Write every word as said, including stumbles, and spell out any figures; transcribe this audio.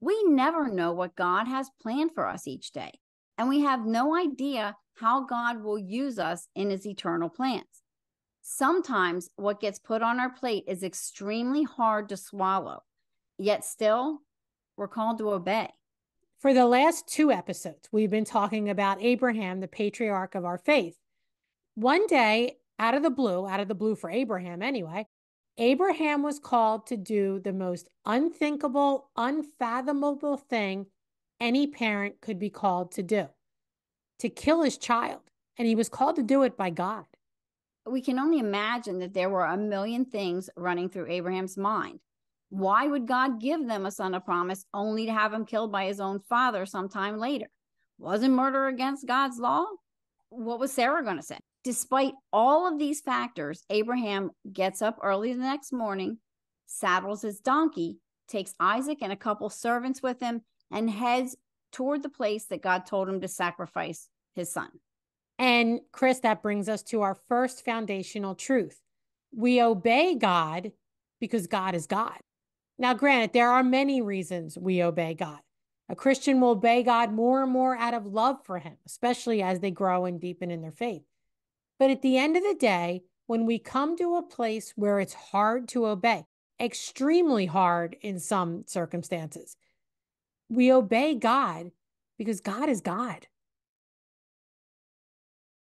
We never know what God has planned for us each day, and we have no idea how God will use us in his eternal plans. Sometimes what gets put on our plate is extremely hard to swallow, yet still we're called to obey. For the last two episodes, we've been talking about Abraham, the patriarch of our faith. One day, out of the blue, out of the blue for Abraham anyway, Abraham was called to do the most unthinkable, unfathomable thing any parent could be called to do, to kill his child. And he was called to do it by God. We can only imagine that there were a million things running through Abraham's mind. Why would God give them a son of promise only to have him killed by his own father sometime later? Wasn't murder against God's law? What was Sarah going to say? Despite all of these factors, Abraham gets up early the next morning, saddles his donkey, takes Isaac and a couple servants with him, and heads toward the place that God told him to sacrifice his son. And Chris, that brings us to our first foundational truth. We obey God because God is God. Now, granted, there are many reasons we obey God. A Christian will obey God more and more out of love for him, especially as they grow and deepen in their faith. But at the end of the day, when we come to a place where it's hard to obey, extremely hard in some circumstances, we obey God because God is God.